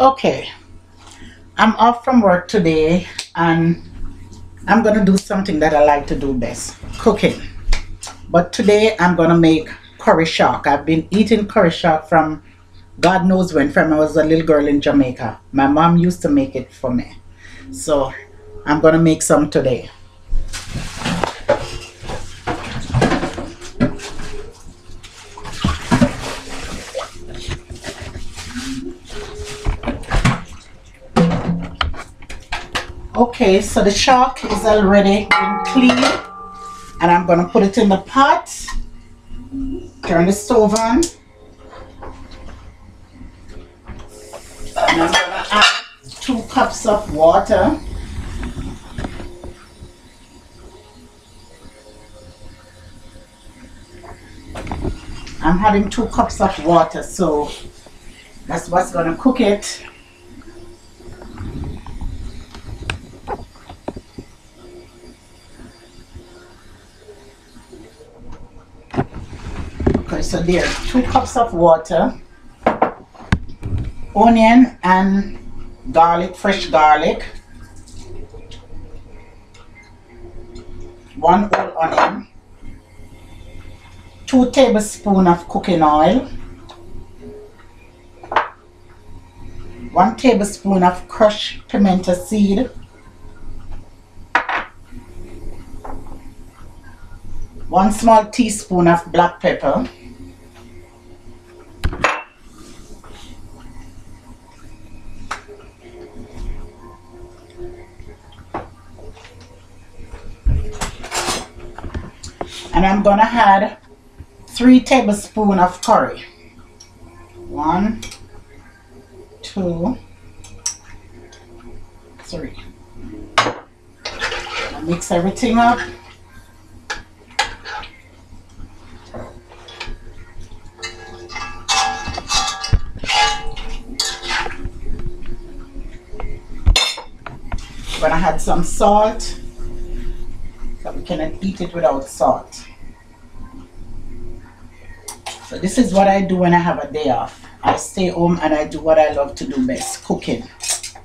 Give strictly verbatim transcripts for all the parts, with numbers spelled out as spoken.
Okay, I'm off from work today and I'm gonna do something that I like to do best, cooking. But today I'm gonna make curry shark. I've been eating curry shark from God knows when, from I was a little girl in Jamaica. My mom used to make it for me. So I'm gonna make some today. Okay, so the shark is already been cleaned and I'm gonna put it in the pot. Turn the stove on. And I'm gonna add two cups of water. I'm having two cups of water, so that's what's gonna cook it. So there, two cups of water, onion and garlic, fresh garlic, one whole onion, two tablespoons of cooking oil, one tablespoon of crushed pimento seed, one small teaspoon of black pepper, and I'm gonna add three tablespoons of curry. One, two, three. Mix everything up. I'm gonna add some salt, so we cannot eat it without salt. So this is what I do when I have a day off. I stay home and I do what I love to do best, cooking. So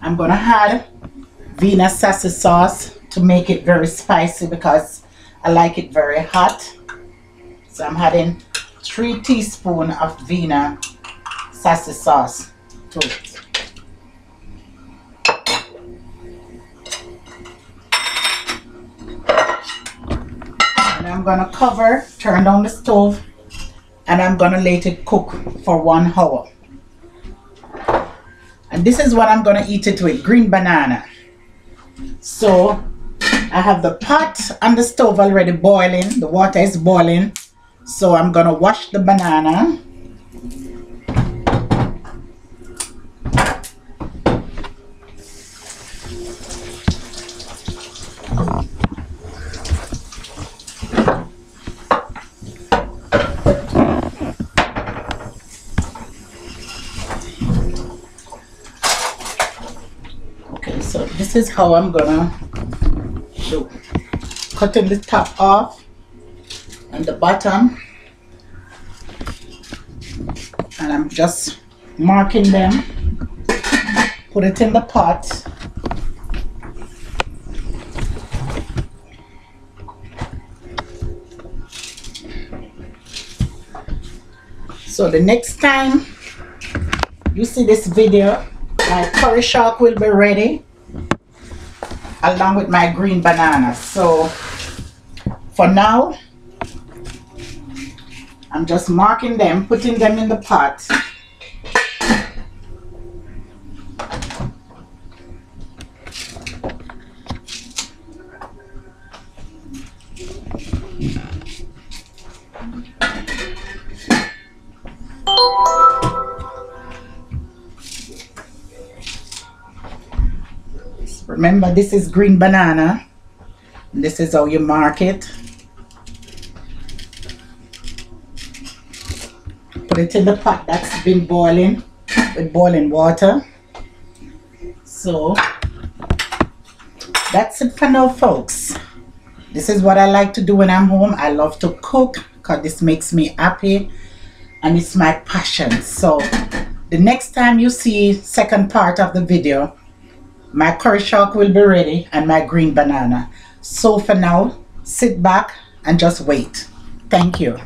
I'm gonna add Vina sassy sauce to make it very spicy because I like it very hot. So I'm adding three teaspoons of Vina sassy sauce to it. I'm gonna cover, turn down the stove, and I'm gonna let it cook for one hour. And this is what I'm gonna eat it with, green banana. So I have the pot on the stove already boiling, the water is boiling. So I'm gonna wash the banana. So this is how I'm gonna do, cutting the top off and the bottom, and I'm just marking them, put it in the pot. So the next time you see this video, my curry shark will be ready, along with my green banana. So for now, I'm just marking them, putting them in the pot. Remember, this is green banana. This is how you mark it. Put it in the pot that's been boiling with boiling water. So that's it for now, folks. This is what I like to do when I'm home. I love to cook because this makes me happy. and it's my passion. So the next time you see second part of the video, my curry shark will be ready and my green banana. So for now, sit back and just wait. Thank you.